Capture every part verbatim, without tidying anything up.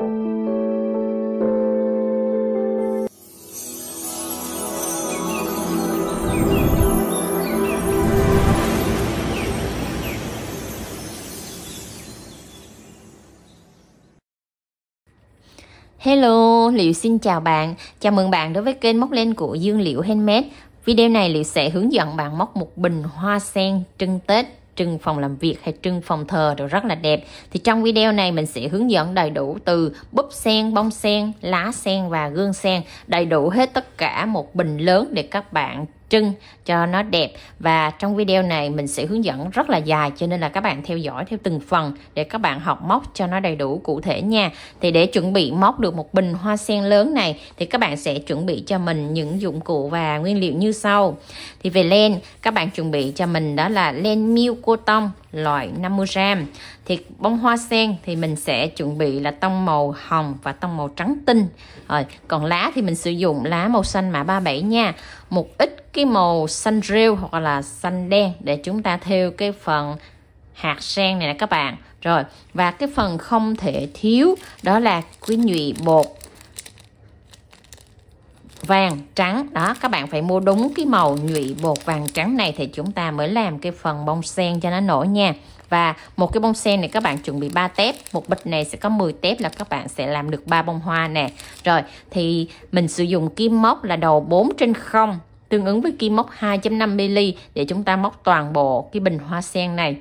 Hello, Liễu xin chào bạn. Chào mừng bạn đối với kênh móc len của Dương Liễu Handmade. Video này Liễu sẽ hướng dẫn bạn móc một bình hoa sen trưng Tết, trưng phòng làm việc hay trưng phòng thờ đều rất là đẹp. Thì trong video này mình sẽ hướng dẫn đầy đủ từ búp sen, bông sen, lá sen và gương sen, đầy đủ hết tất cả một bình lớn để các bạn trưng cho nó đẹp. Và trong video này mình sẽ hướng dẫn rất là dài, cho nên là các bạn theo dõi theo từng phần để các bạn học móc cho nó đầy đủ cụ thể nha. Thì để chuẩn bị móc được một bình hoa sen lớn này thì các bạn sẽ chuẩn bị cho mình những dụng cụ và nguyên liệu như sau. Thì về len, các bạn chuẩn bị cho mình đó là len milk cotton loại năm mươi gam. Thì bông hoa sen thì mình sẽ chuẩn bị là tông màu hồng và tông màu trắng tinh. Rồi, còn lá thì mình sử dụng lá màu xanh mã ba mươi bảy nha. Một ít cái màu xanh rêu hoặc là xanh đen để chúng ta thêu cái phần hạt sen này nè các bạn. Rồi, và cái phần không thể thiếu đó là cái nhụy bột vàng trắng đó, các bạn phải mua đúng cái màu nhụy bột vàng trắng này thì chúng ta mới làm cái phần bông sen cho nó nổi nha. Và một cái bông sen này các bạn chuẩn bị ba tép, một bịch này sẽ có mười tép là các bạn sẽ làm được ba bông hoa nè. Rồi thì mình sử dụng kim móc là đầu bốn trên không tương ứng với kim móc hai phẩy năm mi-li-mét để chúng ta móc toàn bộ cái bình hoa sen này.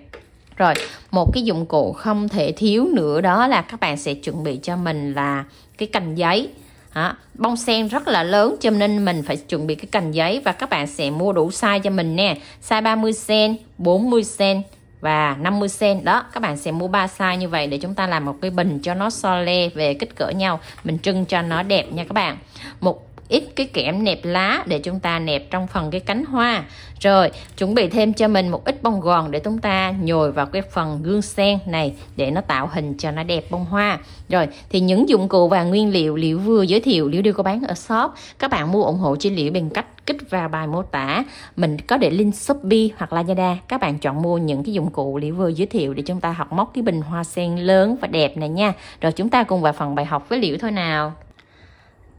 Rồi, một cái dụng cụ không thể thiếu nữa đó là các bạn sẽ chuẩn bị cho mình là cái cành giấy. Đó, bông sen rất là lớn cho nên mình phải chuẩn bị cái cành giấy, và các bạn sẽ mua đủ size cho mình nè, size ba mươi xăng-ti-mét, bốn mươi xăng-ti-mét và năm mươi xăng-ti-mét đó. Các bạn sẽ mua ba size như vậy để chúng ta làm một cái bình cho nó so le về kích cỡ nhau, mình trưng cho nó đẹp nha các bạn. Một ít cái kẽm nẹp lá để chúng ta nẹp trong phần cái cánh hoa. Rồi chuẩn bị thêm cho mình một ít bông gòn để chúng ta nhồi vào cái phần gương sen này để nó tạo hình cho nó đẹp bông hoa. Rồi thì những dụng cụ và nguyên liệu Liễu vừa giới thiệu Liễu đều có bán ở shop. Các bạn mua ủng hộ cho Liễu bằng cách kích vào bài mô tả, mình có để link Shopee hoặc Lazada. Các bạn chọn mua những cái dụng cụ Liễu vừa giới thiệu để chúng ta học móc cái bình hoa sen lớn và đẹp này nha. Rồi chúng ta cùng vào phần bài học với Liễu thôi nào.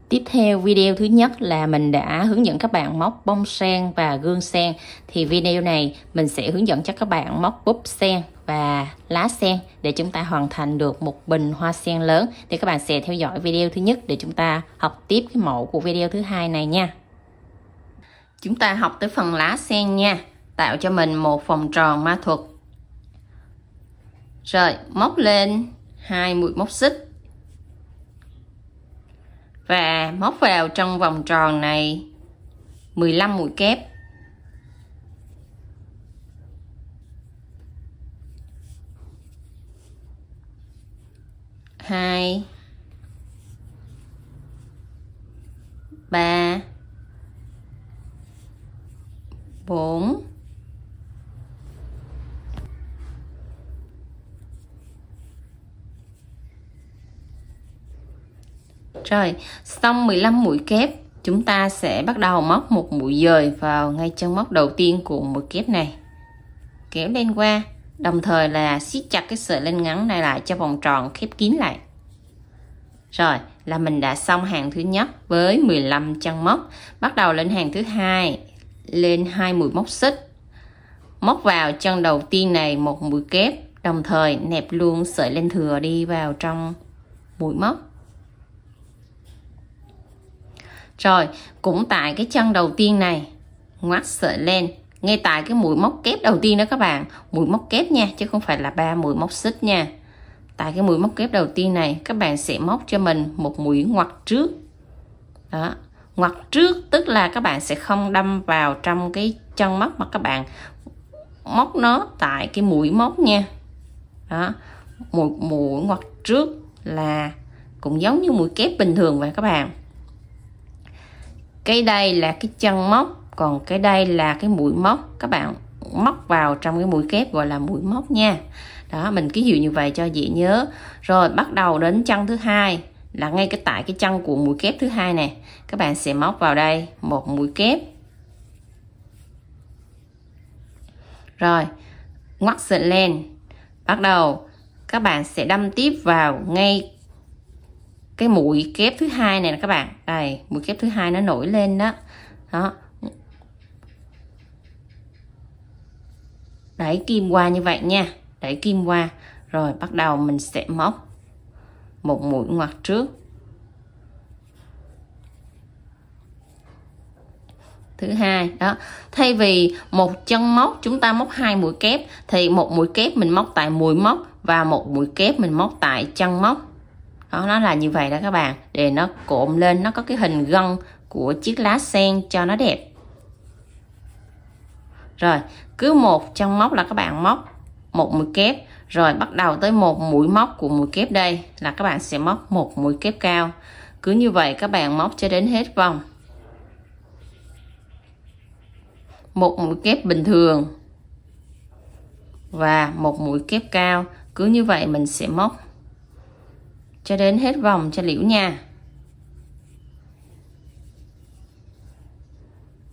Tiếp theo, video thứ nhất là mình đã hướng dẫn các bạn móc bông sen và gương sen. Thì video này mình sẽ hướng dẫn cho các bạn móc búp sen và lá sen để chúng ta hoàn thành được một bình hoa sen lớn. Thì các bạn sẽ theo dõi video thứ nhất để chúng ta học tiếp cái mẫu của video thứ hai này nha. Chúng ta học tới phần lá sen nha. Tạo cho mình một vòng tròn ma thuật. Rồi, móc lên hai mũi móc xích. Và móc vào trong vòng tròn này mười lăm mũi kép. Hai ba bốn. Rồi, xong mười lăm mũi kép, chúng ta sẽ bắt đầu móc một mũi dời vào ngay chân móc đầu tiên của mũi kép này. Kéo lên qua, đồng thời là siết chặt cái sợi len ngắn này lại cho vòng tròn khép kín lại. Rồi, là mình đã xong hàng thứ nhất với mười lăm chân móc. Bắt đầu lên hàng thứ hai, lên hai mũi móc xích. Móc vào chân đầu tiên này một mũi kép, đồng thời nẹp luôn sợi len thừa đi vào trong mũi móc. Rồi, cũng tại cái chân đầu tiên này, ngoắt sợi len ngay tại cái mũi móc kép đầu tiên đó các bạn, mũi móc kép nha, chứ không phải là ba mũi móc xích nha. Tại cái mũi móc kép đầu tiên này, các bạn sẽ móc cho mình một mũi ngoặt trước. Đó, ngoặt trước tức là các bạn sẽ không đâm vào trong cái chân móc mà các bạn móc nó tại cái mũi móc nha. Đó, mũi mũi ngoặt trước là cũng giống như mũi kép bình thường vậy các bạn. Cái đây là cái chân móc, còn cái đây là cái mũi móc, các bạn móc vào trong cái mũi kép gọi là mũi móc nha. Đó, mình ký hiệu như vậy cho dễ nhớ. Rồi bắt đầu đến chân thứ hai là ngay cái tại cái chân của mũi kép thứ hai này, các bạn sẽ móc vào đây một mũi kép. Rồi, ngoắt sợi len. Bắt đầu các bạn sẽ đâm tiếp vào ngay cái mũi kép thứ hai này nè các bạn, đây mũi kép thứ hai nó nổi lên đó đó. Đẩy kim qua như vậy nha, đẩy kim qua rồi bắt đầu mình sẽ móc một mũi ngoặt trước, thứ hai đó. Thay vì một chân móc chúng ta móc hai mũi kép thì một mũi kép mình móc tại mũi móc và một mũi kép mình móc tại chân móc đó, nó là như vậy đó các bạn, để nó cộm lên, nó có cái hình gân của chiếc lá sen cho nó đẹp. Rồi cứ một chân móc là các bạn móc một mũi kép, rồi bắt đầu tới một mũi móc của mũi kép đây là các bạn sẽ móc một mũi kép cao. Cứ như vậy các bạn móc cho đến hết vòng. Một mũi kép bình thường và một mũi kép cao, cứ như vậy mình sẽ móc cho đến hết vòng cho Liễu nha.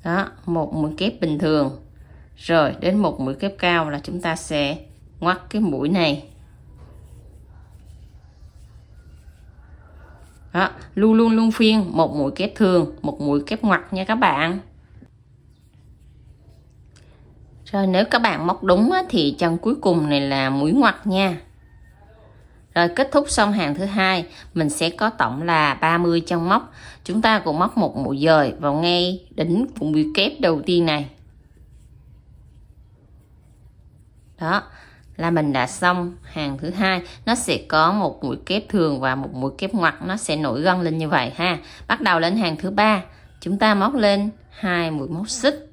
Đó, một mũi kép bình thường rồi đến một mũi kép cao là chúng ta sẽ ngoắt cái mũi này. Đó, luôn luôn luôn phiên một mũi kép thường, một mũi kép ngoặt nha các bạn. Rồi nếu các bạn móc đúng thì chân cuối cùng này là mũi ngoặt nha. Rồi kết thúc xong hàng thứ hai, mình sẽ có tổng là ba mươi chân móc. Chúng ta cũng móc một mũi dời vào ngay đỉnh vùng mũi kép đầu tiên này. Đó là mình đã xong hàng thứ hai, nó sẽ có một mũi kép thường và một mũi kép ngoặt, nó sẽ nổi gân lên như vậy ha. Bắt đầu lên hàng thứ ba, chúng ta móc lên hai mũi móc xích.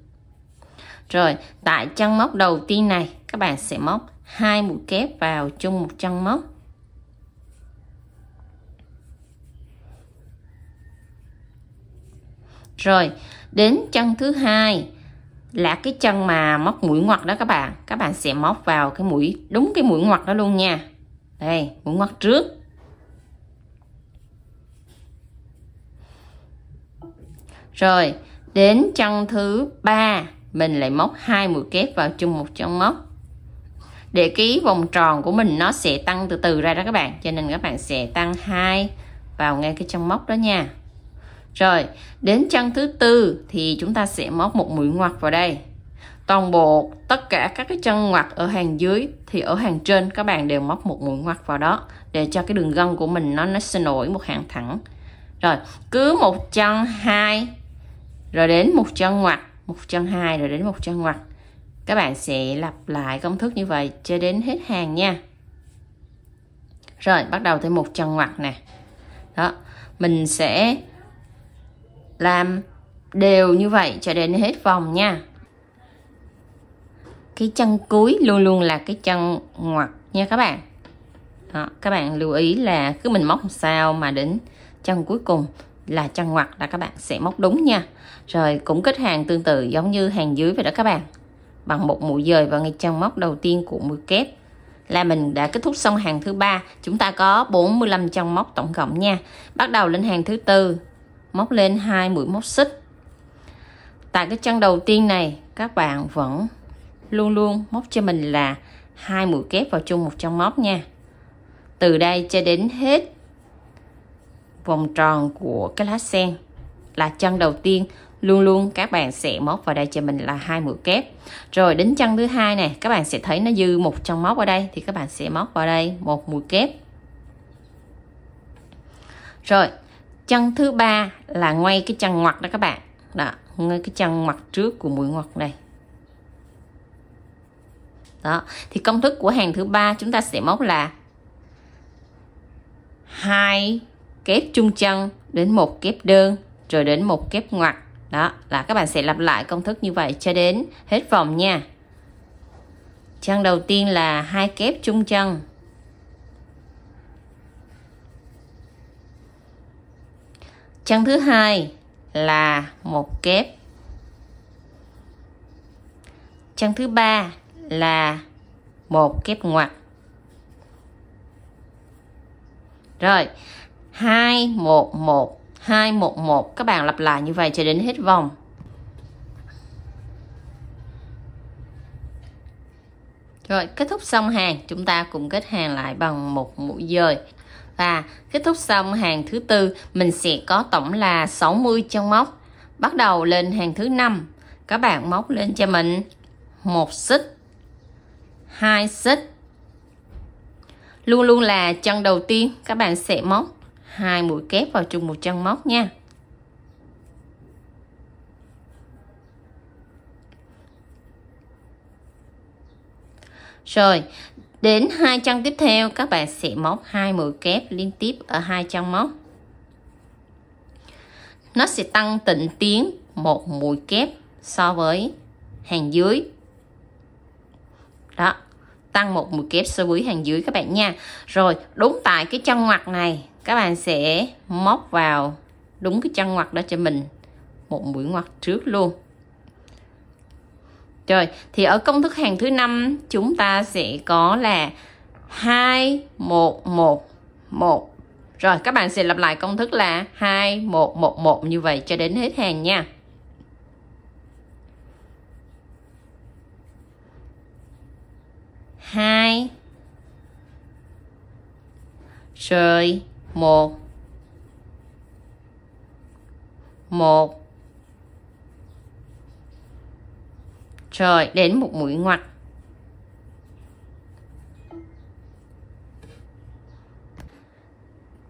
Rồi tại chân móc đầu tiên này các bạn sẽ móc hai mũi kép vào chung một chân móc. Rồi đến chân thứ hai là cái chân mà móc mũi ngoặt đó các bạn, các bạn sẽ móc vào cái mũi, đúng cái mũi ngoặt đó luôn nha. Đây, mũi ngoặt trước. Rồi đến chân thứ ba mình lại móc hai mũi kép vào chung một chân móc, để cái vòng tròn của mình nó sẽ tăng từ từ ra đó các bạn, cho nên các bạn sẽ tăng hai vào ngay cái chân móc đó nha. Rồi đến chân thứ tư thì chúng ta sẽ móc một mũi ngoặt vào đây. Toàn bộ tất cả các cái chân ngoặt ở hàng dưới thì ở hàng trên các bạn đều móc một mũi ngoặt vào đó, để cho cái đường gân của mình nó nó sẽ nổi một hàng thẳng. Rồi cứ một chân hai rồi đến một chân ngoặt, một chân hai rồi đến một chân ngoặt, các bạn sẽ lặp lại công thức như vậy cho đến hết hàng nha. Rồi bắt đầu thêm một chân ngoặt nè. Đó, mình sẽ làm đều như vậy cho đến hết vòng nha. Cái chân cuối luôn luôn là cái chân ngoặt nha các bạn. Đó, các bạn lưu ý là cứ mình móc sao mà đến chân cuối cùng là chân ngoặt là các bạn sẽ móc đúng nha. Rồi cũng kết hàng tương tự giống như hàng dưới vậy đó các bạn, bằng một mũi dời vào ngay chân móc đầu tiên của mũi kép. Là mình đã kết thúc xong hàng thứ ba, chúng ta có bốn mươi lăm chân móc tổng cộng nha. Bắt đầu lên hàng thứ tư, móc lên hai mũi móc xích. Tại cái chân đầu tiên này các bạn vẫn luôn luôn móc cho mình là hai mũi kép vào chung một chân móc nha. Từ đây cho đến hết vòng tròn của cái lá sen là chân đầu tiên, luôn luôn các bạn sẽ móc vào đây cho mình là hai mũi kép. Rồi đến chân thứ hai này các bạn sẽ thấy nó dư một chân móc ở đây thì các bạn sẽ móc vào đây một mũi kép. Rồi chân thứ ba là ngoay cái chân ngoặt đó các bạn, đó, ngay cái chân ngoặt trước của mũi ngoặt này. Đó, thì công thức của hàng thứ ba chúng ta sẽ móc là hai kép chung chân đến một kép đơn rồi đến một kép ngoặt. Đó, là các bạn sẽ lặp lại công thức như vậy cho đến hết vòng nha. Chân đầu tiên là hai kép chung chân. Chân thứ hai là một kép. Chân thứ ba là một kép ngoặt. Rồi, hai một một, hai một một, các bạn lặp lại như vậy cho đến hết vòng. Rồi kết thúc xong hàng, chúng ta cùng kết hàng lại bằng một mũi dời. Và kết thúc xong hàng thứ tư, mình sẽ có tổng là sáu mươi chân móc. Bắt đầu lên hàng thứ năm, các bạn móc lên cho mình một xích, hai xích. Luôn luôn là chân đầu tiên các bạn sẽ móc hai mũi kép vào chung một chân móc nha. Rồi đến hai chân tiếp theo các bạn sẽ móc hai mũi kép liên tiếp ở hai chân móc. Nó sẽ tăng tịnh tiến một mũi kép so với hàng dưới. Đó, tăng một mũi kép so với hàng dưới các bạn nha. Rồi đúng tại cái chân ngoặt này, các bạn sẽ móc vào đúng cái chân ngoặt đó cho mình một mũi ngoặt trước luôn. Rồi thì ở công thức hàng thứ năm chúng ta sẽ có là hai một một một. Rồi các bạn sẽ lặp lại công thức là hai một một một như vậy cho đến hết hàng nha. hai rồi một một rồi đến một mũi ngoặt.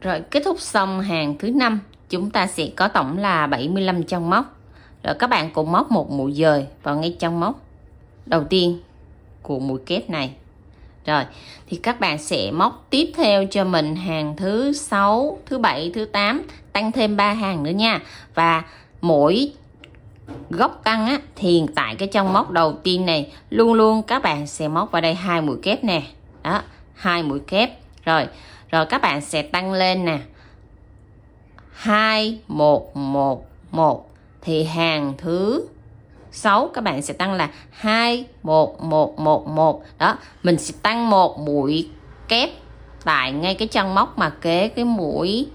Rồi kết thúc xong hàng thứ năm, chúng ta sẽ có tổng là bảy mươi lăm chân móc. Rồi các bạn cùng móc một mũi dời vào ngay chân móc đầu tiên của mũi kép này. Rồi thì các bạn sẽ móc tiếp theo cho mình hàng thứ sáu, thứ bảy, thứ tám, tăng thêm ba hàng nữa nha. Và mỗi góc tăng á, thì tại cái chân móc đầu tiên này luôn luôn các bạn sẽ móc vào đây hai mũi kép nè. Đó, hai mũi kép. Rồi, rồi các bạn sẽ tăng lên nè. hai một một một thì hàng thứ sáu các bạn sẽ tăng là hai một một một một. Đó, mình sẽ tăng một mũi kép tại ngay cái chân móc mà kế cái mũi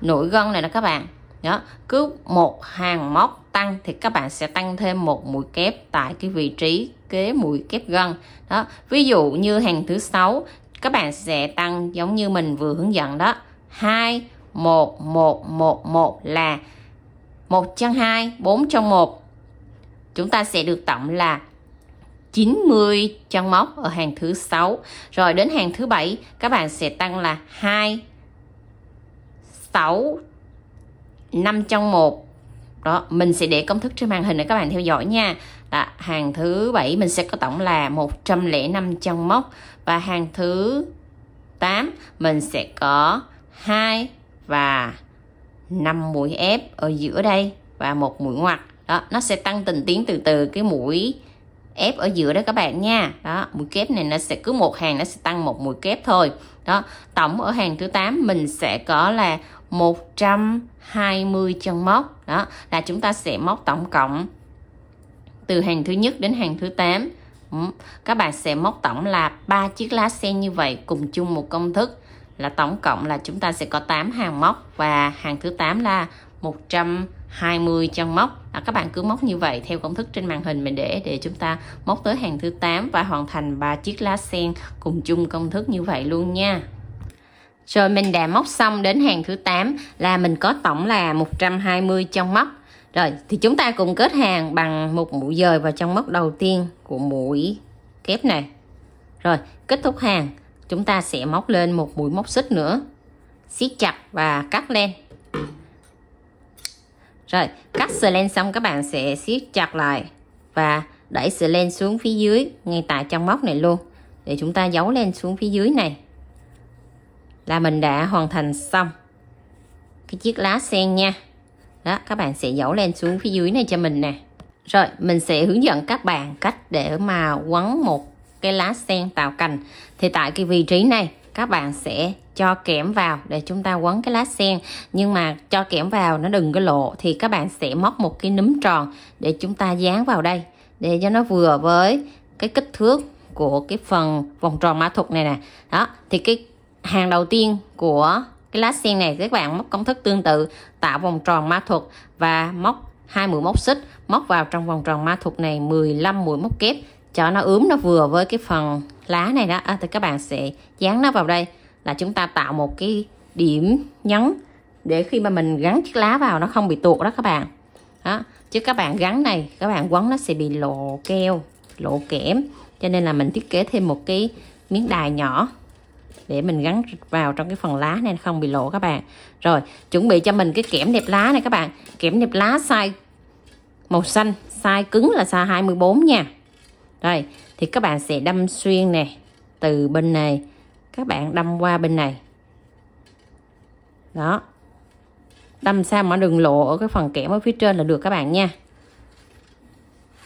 nổi gân này đó các bạn. Đó, cứ một hàng móc tăng thì các bạn sẽ tăng thêm một mũi kép tại cái vị trí kế mũi kép gân. Đó, ví dụ như hàng thứ sáu các bạn sẽ tăng giống như mình vừa hướng dẫn đó, hai một một một một là một chân hai, bốn chân một. Chúng ta sẽ được tổng là chín mươi chân móc ở hàng thứ sáu. Rồi đến hàng thứ bảy các bạn sẽ tăng là hai sáu năm trong một. Đó, mình sẽ để công thức trên màn hình để các bạn theo dõi nha. Đó, hàng thứ bảy mình sẽ có tổng là một trăm lẻ năm chân móc. Và hàng thứ tám mình sẽ có hai và năm mũi ép ở giữa đây và một mũi ngoặt. Đó, nó sẽ tăng tình tiến từ từ cái mũi ép ở giữa đó các bạn nha. Đó, mũi kép này nó sẽ cứ một hàng nó sẽ tăng một mũi kép thôi. Đó, tổng ở hàng thứ tám mình sẽ có là một trăm hai mươi chân móc. Đó, là chúng ta sẽ móc tổng cộng từ hàng thứ nhất đến hàng thứ tám. Các bạn sẽ móc tổng là ba chiếc lá sen như vậy cùng chung một công thức, là tổng cộng là chúng ta sẽ có tám hàng móc và hàng thứ tám là một trăm hai mươi chân móc. À, các bạn cứ móc như vậy theo công thức trên màn hình mình để để chúng ta móc tới hàng thứ tám và hoàn thành ba chiếc lá sen cùng chung công thức như vậy luôn nha. Rồi mình đã móc xong đến hàng thứ tám là mình có tổng là một trăm hai mươi chân móc. Rồi thì chúng ta cùng kết hàng bằng một mũi dời vào chân móc đầu tiên của mũi kép này. Rồi kết thúc hàng, chúng ta sẽ móc lên một mũi móc xích nữa, siết chặt và cắt len. Rồi cắt sợi len xong các bạn sẽ siết chặt lại và đẩy sợi len xuống phía dưới ngay tại chân móc này luôn để chúng ta giấu len xuống phía dưới này. Là mình đã hoàn thành xong cái chiếc lá sen nha. Đó, các bạn sẽ giấu len xuống phía dưới này cho mình nè. Rồi mình sẽ hướng dẫn các bạn cách để mà quấn một cái lá sen tạo cành. Thì tại cái vị trí này các bạn sẽ cho kẽm vào để chúng ta quấn cái lá sen, nhưng mà cho kẽm vào nó đừng có lộ, thì các bạn sẽ móc một cái núm tròn để chúng ta dán vào đây để cho nó vừa với cái kích thước của cái phần vòng tròn ma thuật này nè. Đó, thì cái hàng đầu tiên của cái lá sen này các bạn móc công thức tương tự, tạo vòng tròn ma thuật và móc hai mũi móc xích, móc vào trong vòng tròn ma thuật này mười lăm mũi móc kép, cho nó ướm nó vừa với cái phần lá này đó, à, thì các bạn sẽ dán nó vào đây là chúng ta tạo một cái điểm nhấn để khi mà mình gắn chiếc lá vào nó không bị tuột đó các bạn. Đó, chứ các bạn gắn này các bạn quấn nó sẽ bị lộ keo, lộ kẽm, cho nên là mình thiết kế thêm một cái miếng đài nhỏ để mình gắn vào trong cái phần lá này không bị lộ các bạn. Rồi chuẩn bị cho mình cái kẽm đẹp lá này các bạn. Kẽm đẹp lá size màu xanh, size cứng là size hai mươi bốn nha. Rồi thì các bạn sẽ đâm xuyên nè, từ bên này các bạn đâm qua bên này. Đó, đâm sao mà đừng lộ ở cái phần kẽm ở phía trên là được các bạn nha.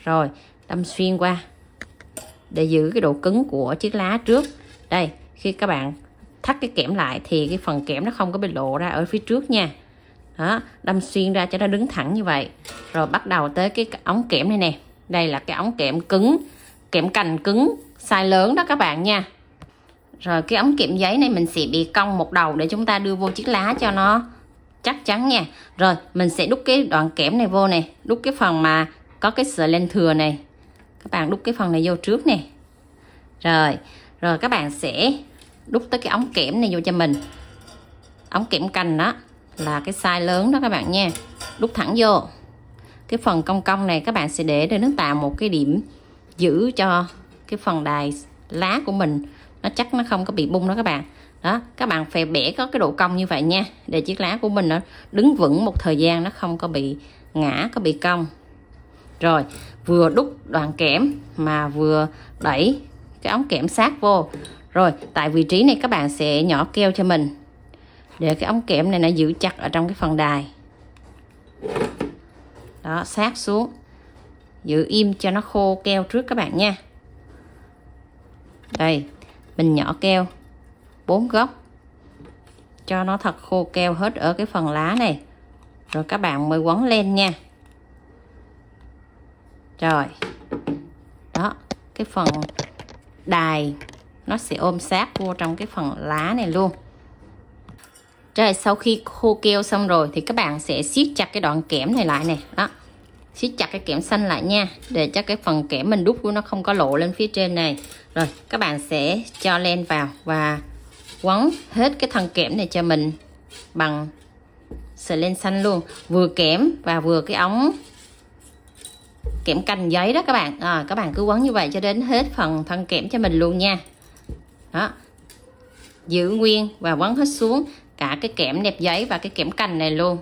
Rồi đâm xuyên qua để giữ cái độ cứng của chiếc lá trước. Đây, khi các bạn thắt cái kẽm lại thì cái phần kẽm nó không có bị lộ ra ở phía trước nha. Đó, đâm xuyên ra cho nó đứng thẳng như vậy. Rồi bắt đầu tới cái ống kẽm này nè. Đây là cái ống kẽm cứng, kẽm cành cứng size lớn đó các bạn nha. Rồi cái ống kẽm giấy này mình sẽ bị cong một đầu để chúng ta đưa vô chiếc lá cho nó chắc chắn nha. Rồi mình sẽ đút cái đoạn kẽm này vô này, đút cái phần mà có cái sợi len thừa này, các bạn đút cái phần này vô trước nè. Rồi rồi các bạn sẽ đút tới cái ống kẽm này vô cho mình, ống kẽm cành đó là cái size lớn đó các bạn nha. Đút thẳng vô cái phần cong cong này, các bạn sẽ để để nó tạo một cái điểm giữ cho cái phần đài lá của mình nó chắc, nó không có bị bung đó các bạn. Đó, các bạn phải bẻ có cái độ cong như vậy nha, để chiếc lá của mình nó đứng vững một thời gian, nó không có bị ngã, có bị cong. Rồi vừa đút đoạn kẽm mà vừa đẩy cái ống kẽm sát vô. Rồi tại vị trí này các bạn sẽ nhỏ keo cho mình để cái ống kẽm này nó giữ chặt ở trong cái phần đài. Đó, sát xuống, giữ im cho nó khô keo trước các bạn nha. Đây, mình nhỏ keo bốn góc cho nó thật khô keo hết ở cái phần lá này, rồi các bạn mới quấn lên nha. Rồi đó, cái phần đài nó sẽ ôm sát vô trong cái phần lá này luôn. Rồi sau khi khô keo xong rồi thì các bạn sẽ siết chặt cái đoạn kẽm này lại nè. Đó, siết chặt cái kẽm xanh lại nha, để cho cái phần kẽm mình đút của nó không có lộ lên phía trên này. Rồi các bạn sẽ cho len vào và quấn hết cái thân kẽm này cho mình bằng sợi len xanh luôn, vừa kẽm và vừa cái ống kẽm cành giấy đó các bạn. À, các bạn cứ quấn như vậy cho đến hết phần thân kẽm cho mình luôn nha. Đó, giữ nguyên và quấn hết xuống cả cái kẽm nẹp giấy và cái kẽm cành này luôn.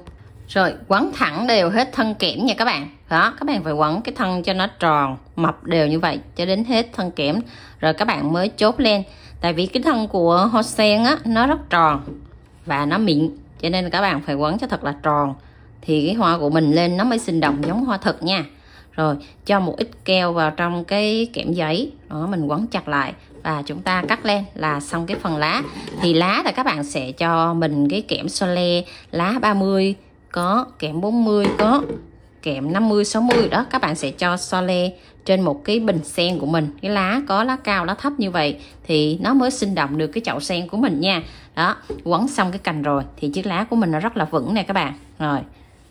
Rồi quấn thẳng đều hết thân kẽm nha các bạn. Đó, các bạn phải quấn cái thân cho nó tròn mập đều như vậy cho đến hết thân kẽm, rồi các bạn mới chốt lên. Tại vì cái thân của hoa sen á, nó rất tròn và nó mịn, cho nên các bạn phải quấn cho thật là tròn thì cái hoa của mình lên nó mới sinh động giống hoa thật nha. Rồi cho một ít keo vào trong cái kẽm giấy, đó, mình quấn chặt lại và chúng ta cắt len là xong cái phần lá. Thì lá là các bạn sẽ cho mình cái kẽm so le lá ba mươi có, kẽm bốn mươi có, kẽm năm mươi sáu mươi đó, các bạn sẽ cho so le trên một cái bình sen của mình. Cái lá có lá cao lá thấp như vậy thì nó mới sinh động được cái chậu sen của mình nha. Đó, quấn xong cái cành rồi thì chiếc lá của mình nó rất là vững này các bạn. Rồi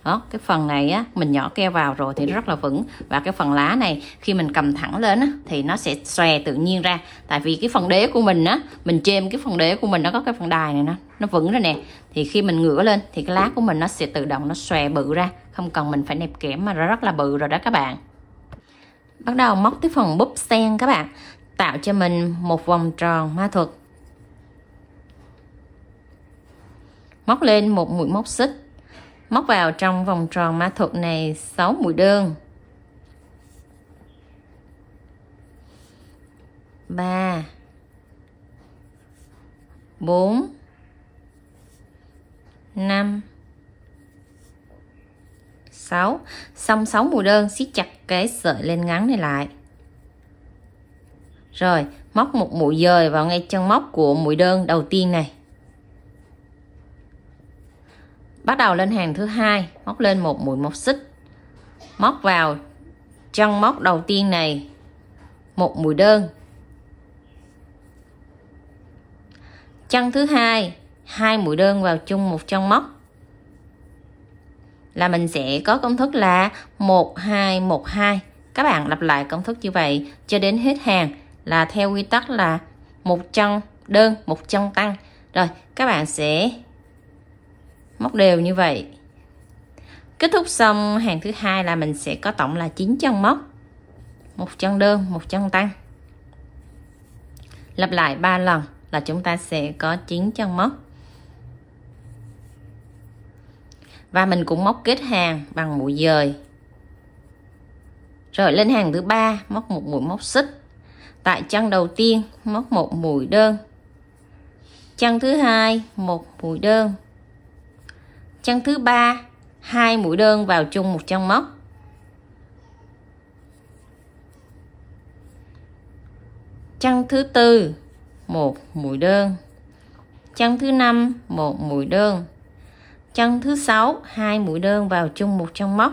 đó, cái phần này á, mình nhỏ keo vào rồi thì nó rất là vững, và cái phần lá này khi mình cầm thẳng lên á, thì nó sẽ xòe tự nhiên ra. Tại vì cái phần đế của mình á, mình chêm cái phần đế của mình nó có cái phần đài này, nó nó vững rồi nè, thì khi mình ngửa lên thì cái lá của mình nó sẽ tự động nó xòe bự ra, không cần mình phải nẹp kẽm mà nó rất là bự rồi đó các bạn. Bắt đầu móc tới phần búp sen các bạn, tạo cho mình một vòng tròn ma thuật, móc lên một mũi móc xích, móc vào trong vòng tròn ma thuật này sáu mũi đơn, ba bốn năm sáu, xong sáu mũi đơn siết chặt cái sợi len ngắn này lại. Rồi móc một mũi dời vào ngay chân móc của mũi đơn đầu tiên này. Bắt đầu lên hàng thứ hai, móc lên một mũi móc xích, móc vào chân móc đầu tiên này một mũi đơn, chân thứ hai hai mũi đơn vào chung một chân móc, là mình sẽ có công thức là một hai một hai. Các bạn lặp lại công thức như vậy cho đến hết hàng, là theo quy tắc là một trăm đơn một trăm tăng. Rồi các bạn sẽ móc đều như vậy. Kết thúc xong hàng thứ hai là mình sẽ có tổng là chín chân móc, một chân đơn một chân tăng, lặp lại ba lần là chúng ta sẽ có chín chân móc. Và mình cũng móc kết hàng bằng mũi dời. Rồi lên hàng thứ ba móc một mũi móc xích. Tại chân đầu tiên móc một mũi đơn, chân thứ hai một mũi đơn, chân thứ ba hai mũi đơn vào chung một chân móc. Chân thứ tư một mũi đơn, chân thứ năm một mũi đơn, chân thứ sáu hai mũi đơn vào chung một chân móc.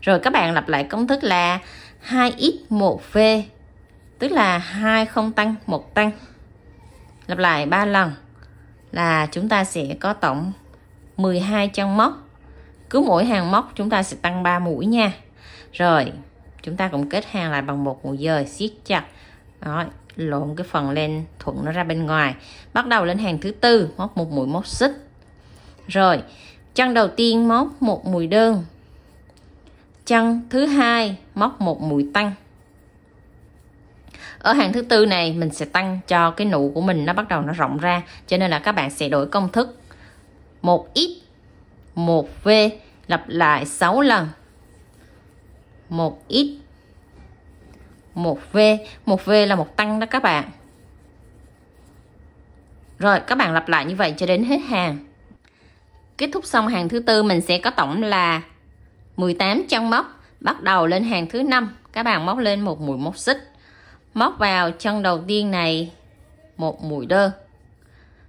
Rồi các bạn lặp lại công thức là hai x một v, tức là hai không tăng một tăng, lặp lại ba lần là chúng ta sẽ có tổng mười hai chân móc. Cứ mỗi hàng móc chúng ta sẽ tăng ba mũi nha. Rồi chúng ta cũng kết hàng lại bằng một mũi dời, siết chặt. Đó, lộn cái phần lên thuận nó ra bên ngoài. Bắt đầu lên hàng thứ tư móc một mũi móc xích. Rồi chân đầu tiên móc một mũi đơn, chân thứ hai móc một mũi tăng. Ở hàng thứ tư này mình sẽ tăng cho cái nụ của mình nó bắt đầu nó rộng ra, cho nên là các bạn sẽ đổi công thức một x một v, lặp lại sáu lần. Một x một v, một v là một tăng đó các bạn. Rồi các bạn lặp lại như vậy cho đến hết hàng. Kết thúc xong hàng thứ tư mình sẽ có tổng là mười tám chân móc. Bắt đầu lên hàng thứ năm, các bạn móc lên một mũi móc xích, móc vào chân đầu tiên này một mũi đơn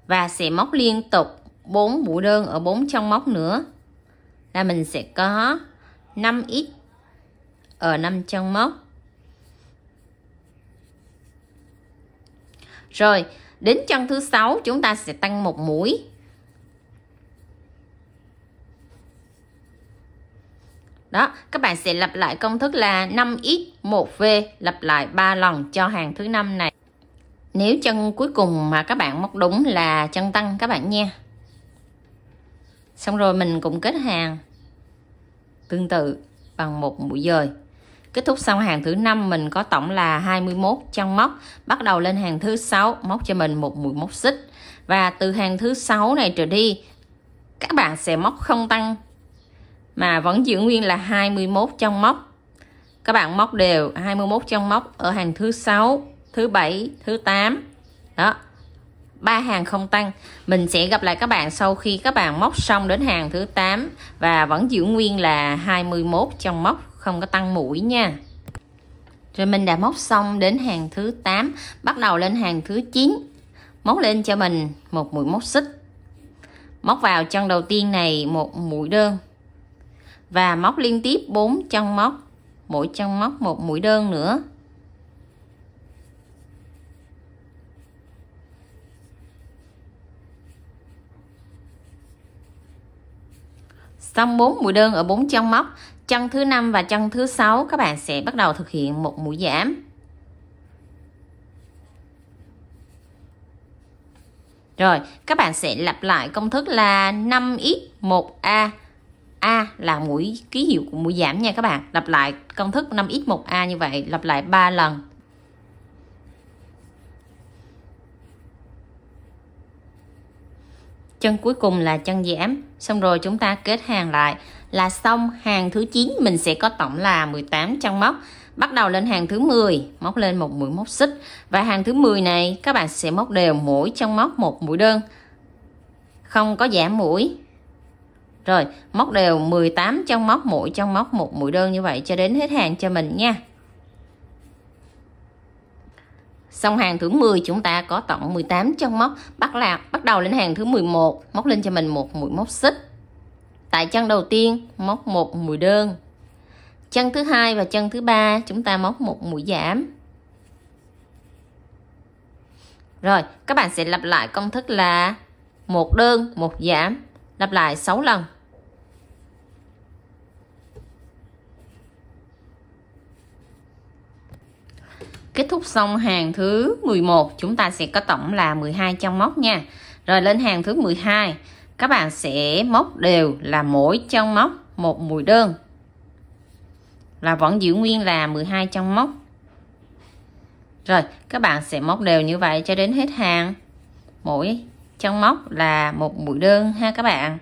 và sẽ móc liên tục bốn mũi đơn ở bốn chân móc nữa, là mình sẽ có năm x ở năm chân móc. Rồi đến chân thứ sáu chúng ta sẽ tăng một mũi. Đó, các bạn sẽ lặp lại công thức là năm x một v, lặp lại ba lần cho hàng thứ năm này. Nếu chân cuối cùng mà các bạn móc đúng là chân tăng các bạn nha. Xong rồi mình cũng kết hàng tương tự bằng một mũi dời. Kết thúc xong hàng thứ năm mình có tổng là hai mươi mốt chân móc. Bắt đầu lên hàng thứ sáu móc cho mình một mũi móc xích, và từ hàng thứ sáu này trở đi các bạn sẽ móc không tăng mà vẫn giữ nguyên là hai mươi mốt chân móc. Các bạn móc đều hai mươi mốt chân móc ở hàng thứ sáu, thứ bảy, thứ tám. Đó, ba hàng không tăng. Mình sẽ gặp lại các bạn sau khi các bạn móc xong đến hàng thứ tám và vẫn giữ nguyên là hai mươi mốt chân móc, không có tăng mũi nha. Rồi mình đã móc xong đến hàng thứ tám, bắt đầu lên hàng thứ chín, móc lên cho mình một mũi móc xích, móc vào chân đầu tiên này một mũi đơn và móc liên tiếp bốn chân móc, mỗi chân móc một mũi đơn nữa. Xong bốn mũi đơn ở bốn chân móc, chân thứ năm và chân thứ sáu các bạn sẽ bắt đầu thực hiện một mũi giảm. Rồi các bạn sẽ lặp lại công thức là năm x một a. A là mũi ký hiệu của mũi giảm nha các bạn. Lặp lại công thức năm x một a như vậy, lặp lại ba lần. Chân cuối cùng là chân giảm. Xong rồi chúng ta kết hàng lại là xong hàng thứ chín, mình sẽ có tổng là mười tám chân móc. Bắt đầu lên hàng thứ mười, móc lên một mũi móc xích, và hàng thứ mười này các bạn sẽ móc đều mỗi chân móc một mũi đơn, không có giảm mũi. Rồi móc đều mười tám chân móc, mỗi chân móc một mũi đơn như vậy cho đến hết hàng cho mình nha. Xong hàng thứ mười chúng ta có tổng mười tám chân móc. Bắt là bắt đầu lên hàng thứ mười một, móc lên cho mình một mũi móc xích. Tại chân đầu tiên móc một mũi đơn, chân thứ hai và chân thứ ba chúng ta móc một mũi giảm. Rồi các bạn sẽ lặp lại công thức là một đơn một giảm, lặp lại sáu lần. Kết thúc xong hàng thứ mười một, chúng ta sẽ có tổng là mười hai chân móc nha. Rồi lên hàng thứ mười hai, các bạn sẽ móc đều là mỗi chân móc một mũi đơn, là vẫn giữ nguyên là mười hai chân móc. Rồi các bạn sẽ móc đều như vậy cho đến hết hàng, mỗi chân móc là một mũi đơn ha các bạn.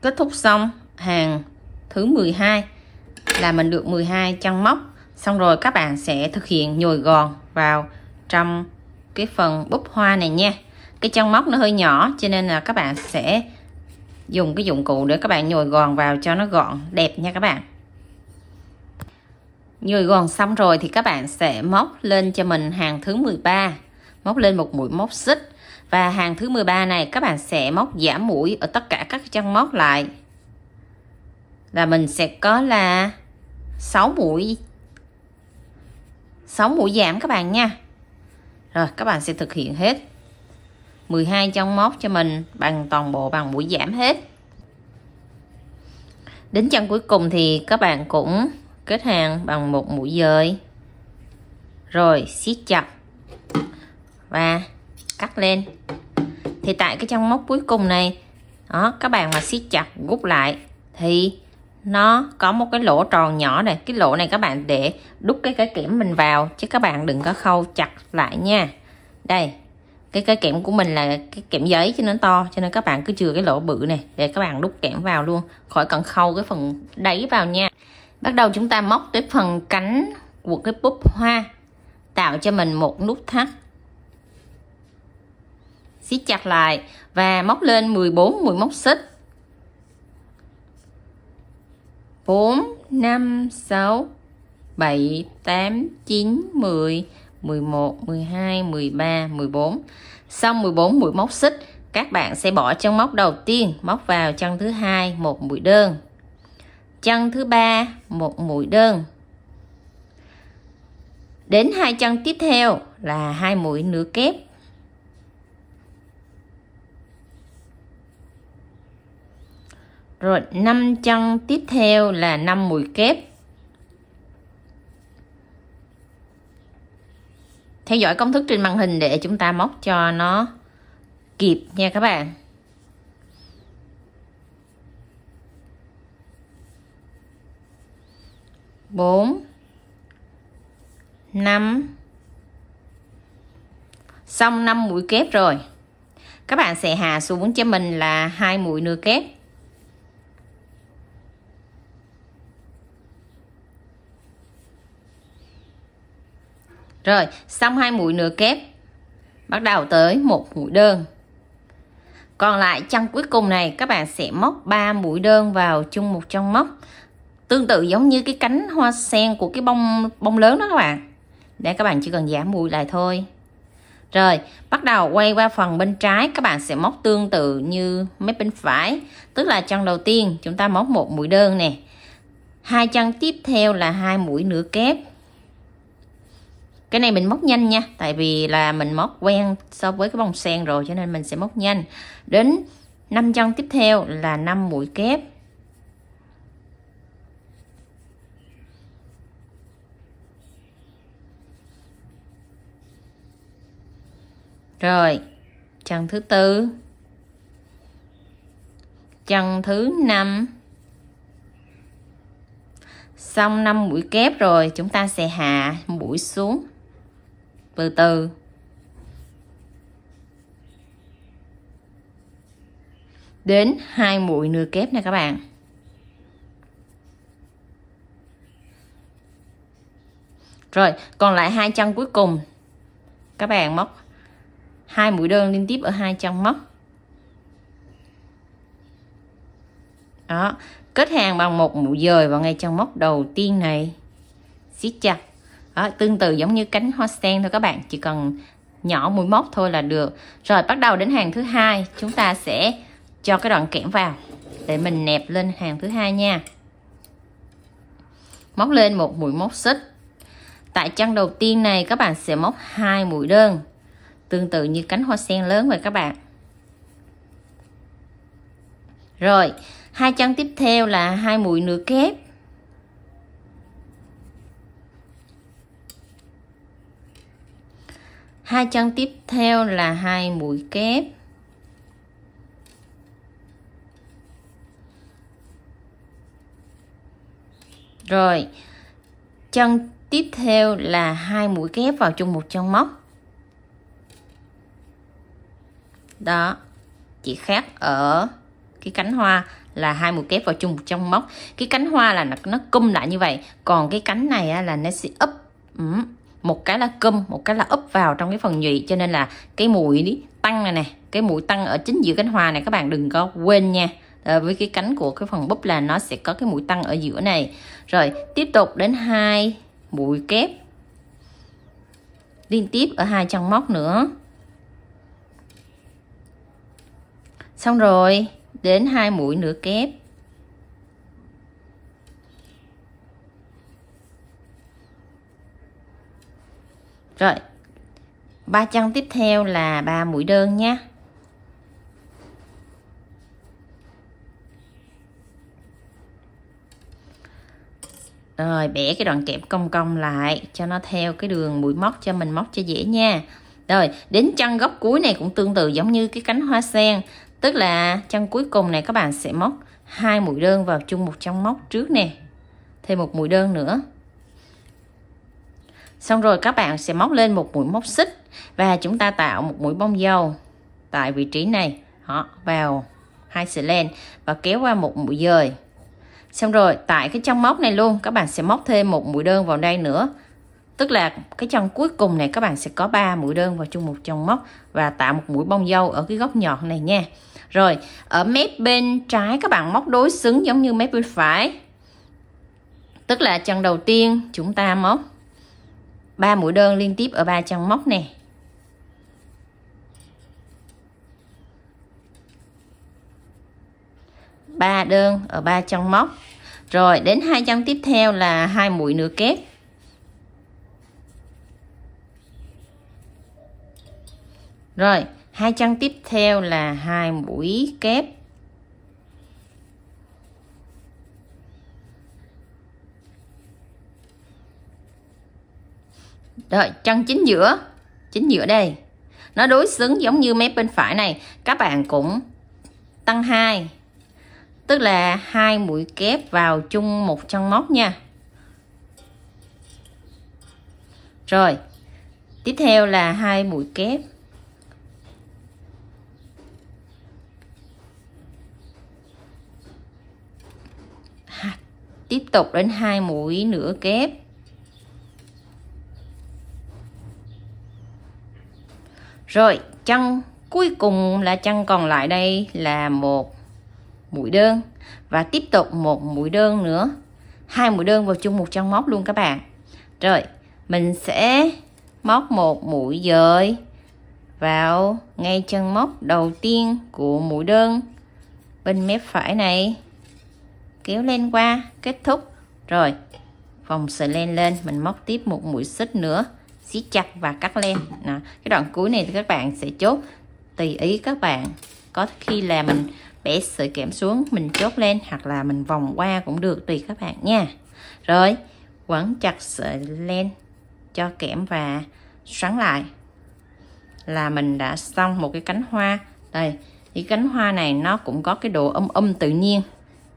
Kết thúc xong hàng thứ mười hai là mình được mười hai chân móc. Xong rồi các bạn sẽ thực hiện nhồi gòn vào trong cái phần búp hoa này nha. Cái chân móc nó hơi nhỏ cho nên là các bạn sẽ dùng cái dụng cụ để các bạn nhồi gòn vào cho nó gọn đẹp nha các bạn. Nhồi gòn xong rồi thì các bạn sẽ móc lên cho mình hàng thứ mười ba, móc lên một mũi móc xích. Và hàng thứ mười ba này các bạn sẽ móc giảm mũi ở tất cả các chân móc lại, là mình sẽ có là sáu mũi sáu mũi giảm các bạn nha. Rồi các bạn sẽ thực hiện hết mười hai chân móc cho mình bằng toàn bộ bằng mũi giảm hết. Đến chân cuối cùng thì các bạn cũng kết hàng bằng một mũi dời, rồi siết chặt và cắt lên. Thì tại cái chân móc cuối cùng này đó, các bạn mà siết chặt rút lại thì nó có một cái lỗ tròn nhỏ này. Cái lỗ này các bạn để đút cái cái kẽm mình vào, chứ các bạn đừng có khâu chặt lại nha. Đây, cái cái kẽm của mình là cái kẽm giấy cho nó to, cho nên các bạn cứ chừa cái lỗ bự này để các bạn đút kẽm vào luôn, khỏi cần khâu cái phần đáy vào nha. Bắt đầu chúng ta móc tới phần cánh của cái búp hoa, tạo cho mình một nút thắt, siết chặt lại và móc lên mười bốn mũi móc xích. Bốn, năm, sáu, bảy, tám, chín, mười, mười một, mười hai, mười ba, mười bốn. Xong mười bốn mũi móc xích, các bạn sẽ bỏ chân móc đầu tiên, móc vào chân thứ hai một mũi đơn, chân thứ ba một mũi đơn. Đến hai chân tiếp theo là hai mũi nửa kép. Rồi năm chân tiếp theo là năm mũi kép. Theo dõi công thức trên màn hình để chúng ta móc cho nó kịp nha các bạn. bốn, năm. Xong năm mũi kép rồi, các bạn sẽ hạ xuống cho mình là hai mũi nửa kép. Rồi xong hai mũi nửa kép, bắt đầu tới một mũi đơn. Còn lại chân cuối cùng này các bạn sẽ móc ba mũi đơn vào chung một chân móc, tương tự giống như cái cánh hoa sen của cái bông bông lớn đó các bạn. Để các bạn chỉ cần giảm mũi lại thôi. Rồi bắt đầu quay qua phần bên trái, các bạn sẽ móc tương tự như mép bên phải, tức là chân đầu tiên chúng ta móc một mũi đơn nè, hai chân tiếp theo là hai mũi nửa kép. Cái này mình móc nhanh nha, tại vì là mình móc quen so với cái bông sen rồi cho nên mình sẽ móc nhanh. Đến năm chân tiếp theo là năm mũi kép. Rồi chân thứ tư, chân thứ năm. Xong năm mũi kép rồi, chúng ta sẽ hạ mũi xuống từ từ. Đến hai mũi nửa kép này các bạn. Rồi, còn lại hai chân cuối cùng. Các bạn móc hai mũi đơn liên tiếp ở hai chân móc. Đó, kết hàng bằng một mũi dời vào ngay chân móc đầu tiên này. Siết chặt. Đó, tương tự giống như cánh hoa sen thôi các bạn, chỉ cần nhỏ mũi móc thôi là được. Rồi bắt đầu đến hàng thứ hai, chúng ta sẽ cho cái đoạn kẽm vào để mình nẹp lên hàng thứ hai nha. Móc lên một mũi móc xích. Tại chân đầu tiên này các bạn sẽ móc hai mũi đơn, tương tự như cánh hoa sen lớn vậy các bạn. Rồi Hai chân tiếp theo là hai mũi nửa kép, hai chân tiếp theo là hai mũi kép, rồi chân tiếp theo là hai mũi kép vào chung một chân móc. Đó, chỉ khác ở cái cánh hoa là hai mũi kép vào chung một chân móc. Cái cánh hoa là nó, nó cung lại như vậy, còn cái cánh này á, là nó sẽ úp, một cái là cung, một cái là úp vào trong cái phần nhụy, cho nên là cái mũi tăng này nè, cái mũi tăng ở chính giữa cánh hoa này các bạn đừng có quên nha. À, với cái cánh của cái phần búp là nó sẽ có cái mũi tăng ở giữa này. Rồi tiếp tục đến hai mũi kép liên tiếp ở hai chân móc nữa. Xong rồi đến hai mũi nửa kép, rồi ba chân tiếp theo là ba mũi đơn nha. Rồi bẻ cái đoạn kẹp cong cong lại cho nó theo cái đường mũi móc, cho mình móc cho dễ nha. Rồi đến chân góc cuối này cũng tương tự giống như cái cánh hoa sen, tức là chân cuối cùng này các bạn sẽ móc hai mũi đơn vào chung một chân móc trước nè, thêm một mũi đơn nữa. Xong rồi các bạn sẽ móc lên một mũi móc xích và chúng ta tạo một mũi bông dầu tại vị trí này. Đó, vào hai sợi len và kéo qua một mũi dời. Xong rồi tại cái chân móc này luôn các bạn sẽ móc thêm một mũi đơn vào đây nữa, tức là cái chân cuối cùng này các bạn sẽ có ba mũi đơn vào chung một chân móc và tạo một mũi bông dâu ở cái góc nhọn này nha. Rồi ở mép bên trái các bạn móc đối xứng giống như mép bên phải, tức là chân đầu tiên chúng ta móc ba mũi đơn liên tiếp ở ba chân móc nè. ba đơn ở ba chân móc. Rồi đến hai chân tiếp theo là hai mũi nửa kép. Rồi, hai chân tiếp theo là hai mũi kép. Rồi, chân chính giữa, chính giữa đây. Nó đối xứng giống như mép bên phải này, các bạn cũng tăng hai, tức là hai mũi kép vào chung một chân móc nha. Rồi tiếp theo là hai mũi kép, tiếp tục đến hai mũi nửa kép, rồi chân cuối cùng là chân còn lại đây là một mũi đơn và tiếp tục một mũi đơn nữa, hai mũi đơn vào chung một chân móc luôn các bạn. Rồi mình sẽ móc một mũi dời vào ngay chân móc đầu tiên của mũi đơn bên mép phải này, kéo lên qua kết thúc. Rồi vòng sợi len lên mình móc tiếp một mũi xích nữa, siết chặt và cắt len. Nào, cái đoạn cuối này thì các bạn sẽ chốt tùy ý các bạn, có khi là mình bẻ sợi kẽm xuống mình chốt lên hoặc là mình vòng qua cũng được, tùy các bạn nha. Rồi quấn chặt sợi len cho kẽm và xoắn lại là mình đã xong một cái cánh hoa. Đây, cái cánh hoa này nó cũng có cái độ um um tự nhiên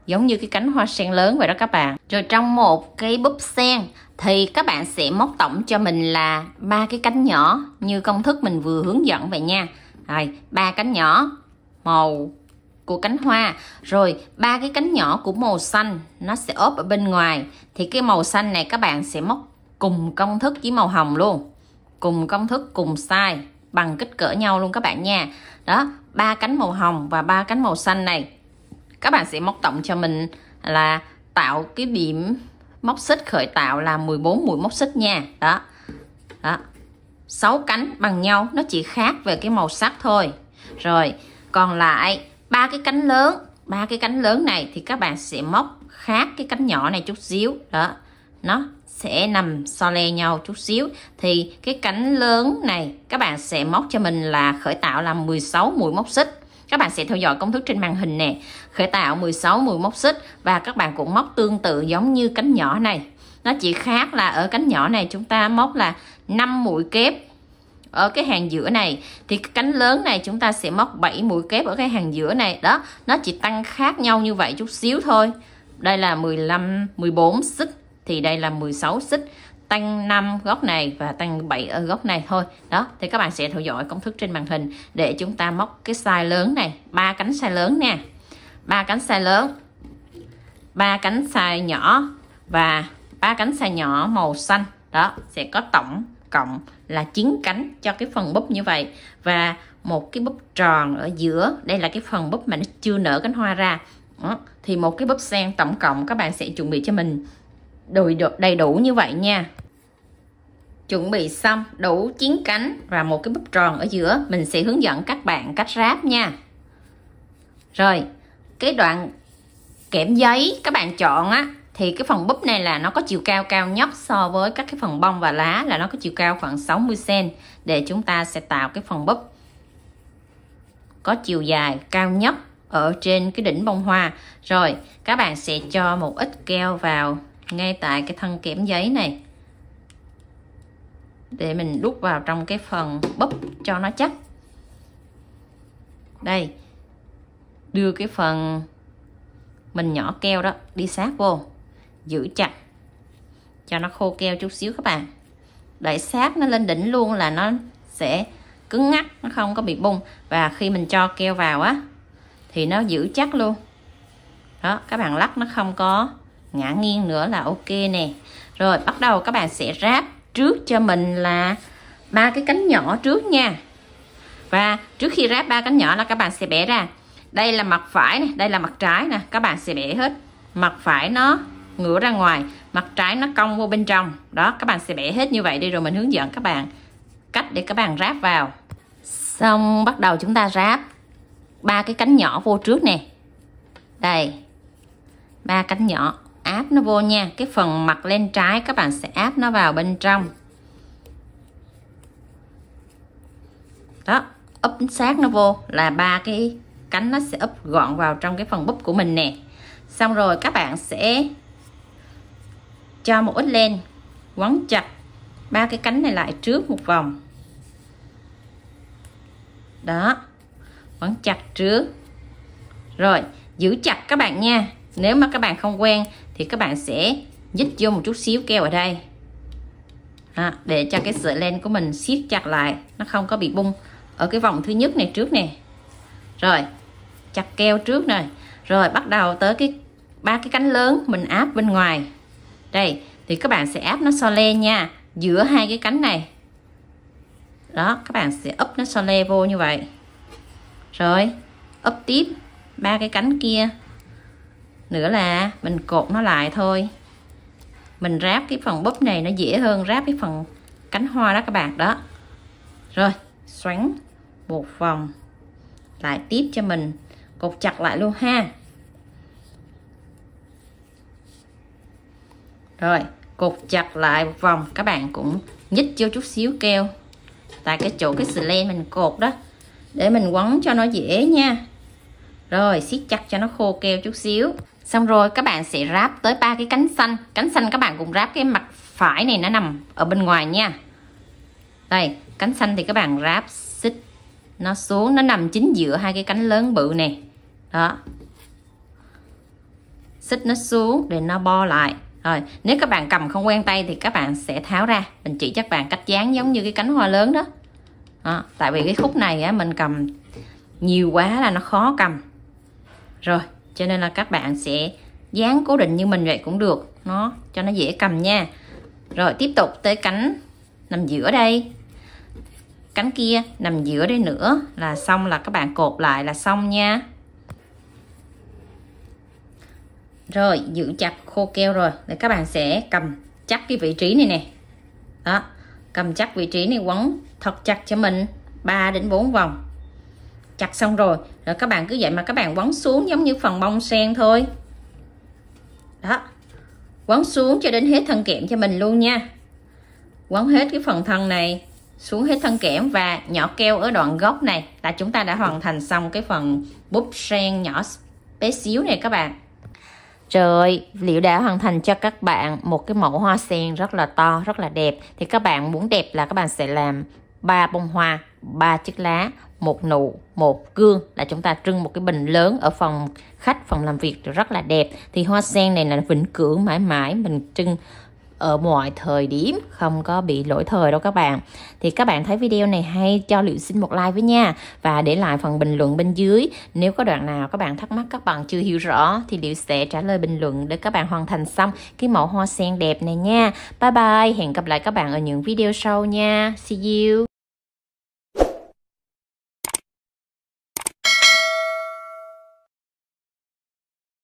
giống như cái cánh hoa sen lớn vậy đó các bạn. Rồi trong một cái búp sen thì các bạn sẽ móc tổng cho mình là ba cái cánh nhỏ như công thức mình vừa hướng dẫn vậy nha. Rồi ba cánh nhỏ màu của cánh hoa, rồi ba cái cánh nhỏ của màu xanh nó sẽ ốp ở bên ngoài. Thì cái màu xanh này các bạn sẽ móc cùng công thức với màu hồng luôn, cùng công thức cùng size bằng kích cỡ nhau luôn các bạn nha. Đó, ba cánh màu hồng và ba cánh màu xanh này các bạn sẽ móc tổng cho mình là tạo cái điểm móc xích khởi tạo là mười bốn mũi móc xích nha. Đó, đó, sáu cánh bằng nhau, nó chỉ khác về cái màu sắc thôi. Rồi còn lại ba cái cánh lớn, ba cái cánh lớn này thì các bạn sẽ móc khác cái cánh nhỏ này chút xíu. Đó, nó sẽ nằm so le nhau chút xíu. Thì cái cánh lớn này các bạn sẽ móc cho mình là khởi tạo là mười sáu mũi móc xích. Các bạn sẽ theo dõi công thức trên màn hình nè. Khởi tạo mười sáu mũi móc xích và các bạn cũng móc tương tự giống như cánh nhỏ này. Nó chỉ khác là ở cánh nhỏ này chúng ta móc là năm mũi kép ở cái hàng giữa này, thì cái cánh lớn này chúng ta sẽ móc bảy mũi kép ở cái hàng giữa này đó. Nó chỉ tăng khác nhau như vậy chút xíu thôi. Đây là mười lăm, mười bốn xích thì đây là mười sáu xích, tăng năm góc này và tăng bảy ở góc này thôi. Đó, thì các bạn sẽ theo dõi công thức trên màn hình để chúng ta móc cái size lớn này, ba cánh size lớn nè. ba cánh size lớn, ba cánh size nhỏ và ba cánh size nhỏ màu xanh. Đó, sẽ có tổng cộng là chín cánh cho cái phần búp như vậy, và một cái búp tròn ở giữa. Đây là cái phần búp mà nó chưa nở cánh hoa ra. Đó, thì một cái búp sen tổng cộng các bạn sẽ chuẩn bị cho mình đầy đủ như vậy nha. Chuẩn bị xong đủ chín cánh và một cái búp tròn ở giữa, mình sẽ hướng dẫn các bạn cách ráp nha. Rồi, cái đoạn kẽm giấy các bạn chọn á, thì cái phần búp này là nó có chiều cao cao nhất so với các cái phần bông và lá, là nó có chiều cao khoảng sáu mươi xăng-ti-mét, để chúng ta sẽ tạo cái phần búp có chiều dài cao nhất ở trên cái đỉnh bông hoa. Rồi, các bạn sẽ cho một ít keo vào ngay tại cái thân kẽm giấy này để mình đút vào trong cái phần búp cho nó chắc. Đây, đưa cái phần mình nhỏ keo đó đi sát vô, giữ chặt cho nó khô keo chút xíu các bạn. Đẩy sát nó lên đỉnh luôn là nó sẽ cứng ngắc, nó không có bị bung, và khi mình cho keo vào á thì nó giữ chắc luôn. Đó, các bạn lắc nó không có ngã nghiêng nữa là ok nè. Rồi bắt đầu các bạn sẽ ráp trước cho mình là ba cái cánh nhỏ trước nha. Và trước khi ráp ba cánh nhỏ là các bạn sẽ bẻ ra. Đây là mặt phải này, đây là mặt trái nè, các bạn sẽ bẻ hết. Mặt phải nó ngửa ra ngoài, mặt trái nó cong vô bên trong. Đó, các bạn sẽ bẻ hết như vậy đi, rồi mình hướng dẫn các bạn cách để các bạn ráp vào. Xong bắt đầu chúng ta ráp ba cái cánh nhỏ vô trước nè. Đây, ba cánh nhỏ áp nó vô nha. Cái phần mặt lên trái các bạn sẽ áp nó vào bên trong. Đó, úp sát nó vô là ba cái cánh nó sẽ úp gọn vào trong cái phần búp của mình nè. Xong rồi các bạn sẽ cho một ít len quấn chặt ba cái cánh này lại trước một vòng. Đó, quấn chặt trước. Rồi, giữ chặt các bạn nha. Nếu mà các bạn không quen thì các bạn sẽ nhích vô một chút xíu keo ở đây. Đó, để cho cái sợi len của mình siết chặt lại, nó không có bị bung ở cái vòng thứ nhất này trước nè. Rồi, chặt keo trước này. Rồi bắt đầu tới cái ba cái cánh lớn mình áp bên ngoài. Đây, thì các bạn sẽ áp nó so le nha, giữa hai cái cánh này. Đó, các bạn sẽ úp nó so le vô như vậy. Rồi, úp tiếp ba cái cánh kia. Nữa là mình cột nó lại thôi. Mình ráp cái phần búp này nó dễ hơn ráp cái phần cánh hoa đó các bạn. Đó. Rồi, xoắn một vòng lại tiếp cho mình, cột chặt lại luôn ha. Rồi, cột chặt lại một vòng, các bạn cũng nhích vô chút xíu keo tại cái chỗ cái sợi len mình cột đó để mình quấn cho nó dễ nha. Rồi, siết chặt cho nó khô keo chút xíu. Xong rồi các bạn sẽ ráp tới ba cái cánh xanh. Cánh xanh các bạn cũng ráp cái mặt phải này nó nằm ở bên ngoài nha. Đây, cánh xanh thì các bạn ráp xích nó xuống, nó nằm chính giữa hai cái cánh lớn bự nè. Đó, xích nó xuống để nó bo lại. Rồi, nếu các bạn cầm không quen tay thì các bạn sẽ tháo ra. Mình chỉ cho các bạn cách dán giống như cái cánh hoa lớn đó. Đó, tại vì cái khúc này á, mình cầm nhiều quá là nó khó cầm. Rồi, cho nên là các bạn sẽ dán cố định như mình vậy cũng được, nó cho nó dễ cầm nha. Rồi, tiếp tục tới cánh nằm giữa đây. Cánh kia nằm giữa đây nữa là xong, là các bạn cột lại là xong nha. Rồi, giữ chặt khô keo rồi. Để các bạn sẽ cầm chắc cái vị trí này nè. Đó, cầm chắc vị trí này, quấn thật chặt cho mình ba đến bốn vòng. Chặt xong rồi, rồi các bạn cứ vậy mà các bạn quấn xuống giống như phần bông sen thôi. Đó, quấn xuống cho đến hết thân kẽm cho mình luôn nha. Quấn hết cái phần thân này xuống hết thân kẽm và nhỏ keo ở đoạn góc này là chúng ta đã hoàn thành xong cái phần búp sen nhỏ bé xíu này các bạn. Trời, Liễu đã hoàn thành cho các bạn một cái mẫu hoa sen rất là to, rất là đẹp. Thì các bạn muốn đẹp là các bạn sẽ làm ba bông hoa, ba chiếc lá, một nụ, một gương, là chúng ta trưng một cái bình lớn ở phòng khách, phòng làm việc rất là đẹp. Thì hoa sen này là vĩnh cửu mãi mãi, mình trưng ở mọi thời điểm, không có bị lỗi thời đâu các bạn. Thì các bạn thấy video này hay cho Liễu xin một like với nha, và để lại phần bình luận bên dưới. Nếu có đoạn nào các bạn thắc mắc, các bạn chưa hiểu rõ thì Liễu sẽ trả lời bình luận để các bạn hoàn thành xong cái mẫu hoa sen đẹp này nha. Bye bye, hẹn gặp lại các bạn ở những video sau nha. See you.